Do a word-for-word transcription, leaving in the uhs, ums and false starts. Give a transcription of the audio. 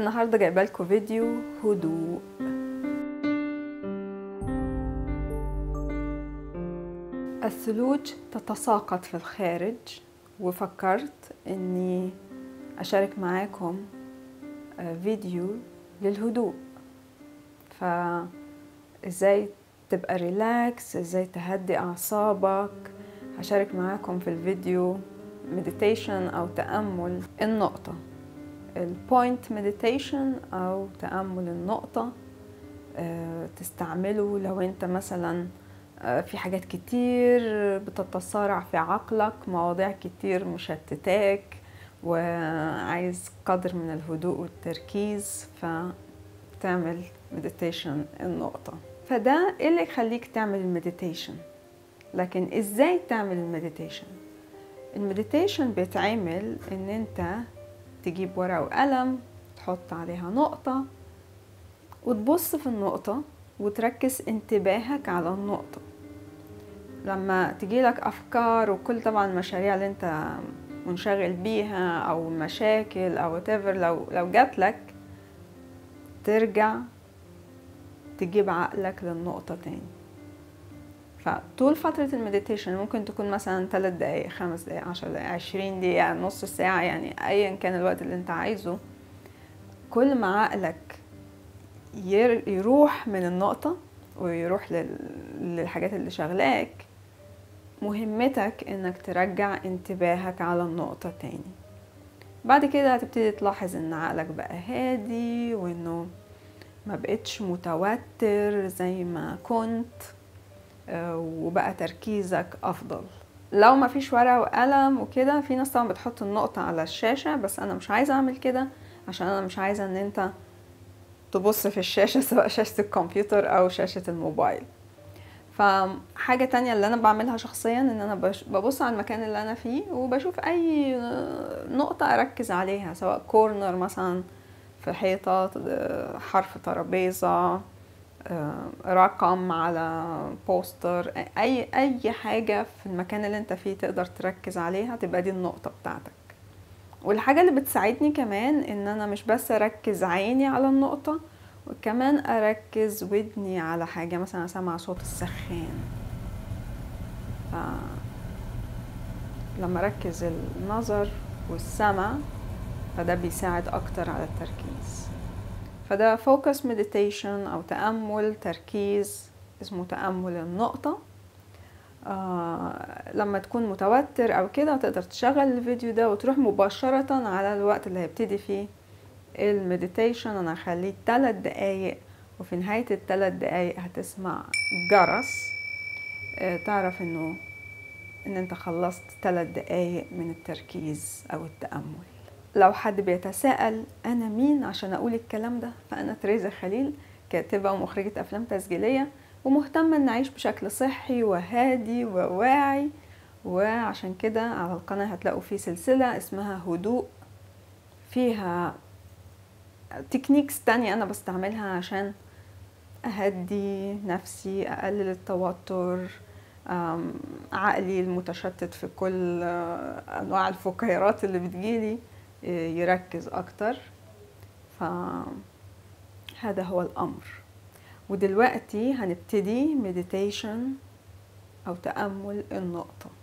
النهارده جايبه لكم فيديو هدوء. الثلوج تتساقط في الخارج، وفكرت اني اشارك معاكم فيديو للهدوء، فازاي تبقى ريلاكس، ازاي تهدي اعصابك. هشارك معاكم في الفيديو مديتيشن او تأمل النقطة، البوينت مديتيشن او تأمل النقطة. أه تستعمله لو انت مثلا في حاجات كتير بتتصارع في عقلك، مواضيع كتير مشتتاك وعايز قدر من الهدوء والتركيز، فتعمل مديتيشن النقطة. فده ايه اللي يخليك تعمل المديتيشن. لكن ازاي تعمل المديتيشن؟ المديتيشن بيتعمل ان انت تجيب ورقة وقلم، تحط عليها نقطة وتبص في النقطة وتركز انتباهك على النقطة. لما تجيلك افكار وكل طبعا المشاريع اللي انت منشغل بيها او مشاكل او whatever، لو لو جاتلك ترجع تجيب عقلك للنقطة تاني. فطول فترة المديتيشن ممكن تكون مثلا ثلاث دقايق، خمس دقايق، عشر دقايق، عشرين دقيقة، نص ساعة، يعني ايا كان الوقت اللي انت عايزه. كل ما عقلك يروح من النقطة ويروح للحاجات اللي شغلاك، مهمتك انك ترجع انتباهك على النقطة تاني. بعد كده هتبتدي تلاحظ ان عقلك بقى هادي، وانه ما بقتش متوتر زي ما كنت، وبقى تركيزك افضل. لو ما فيش ورقة وقلم وكده، في ناس طبعا بتحط النقطة على الشاشة، بس انا مش عايزة اعمل كده، عشان انا مش عايزة ان انت تبص في الشاشة، سواء شاشة الكمبيوتر او شاشة الموبايل. فحاجة تانية اللي انا بعملها شخصيا، ان انا ببص على المكان اللي انا فيه وبشوف اي نقطة اركز عليها، سواء كورنر مثلا في حيطة، حرف ترابيزة، رقم على بوستر، اي اي حاجة في المكان اللي انت فيه تقدر تركز عليها، تبقى دي النقطة بتاعتك. والحاجة اللي بتساعدني كمان ان انا مش بس اركز عيني على النقطة، وكمان اركز ودني على حاجة، مثلا اسمع صوت السخان. ف... لما اركز النظر والسمع، فده بيساعد اكتر على التركيز. فده فوكس مديتيشن او تأمل تركيز، اسمه تأمل النقطة. آه لما تكون متوتر او كده، تقدر تشغل الفيديو ده وتروح مباشرة على الوقت اللي هيبتدي فيه المديتيشن. انا هخليه ثلاث دقايق، وفي نهاية الثلاث دقايق هتسمع جرس، آه تعرف انه ان انت خلصت ثلاث دقايق من التركيز او التأمل. لو حد بيتساءل انا مين عشان اقول الكلام ده، فانا تريزا خليل، كاتبة ومخرجة افلام تسجيلية، ومهتمة ان اعيش بشكل صحي وهادي وواعي. وعشان كده على القناة هتلاقوا في سلسلة اسمها هدوء، فيها تكنيكس تانية انا بستعملها عشان اهدي نفسي، اقلل التوتر، عقلي المتشتت في كل انواع الفكيرات اللي بتجيلي يركز اكتر. فهذا هو الامر. ودلوقتي هنبتدي مديتيشن أو تأمل النقطة.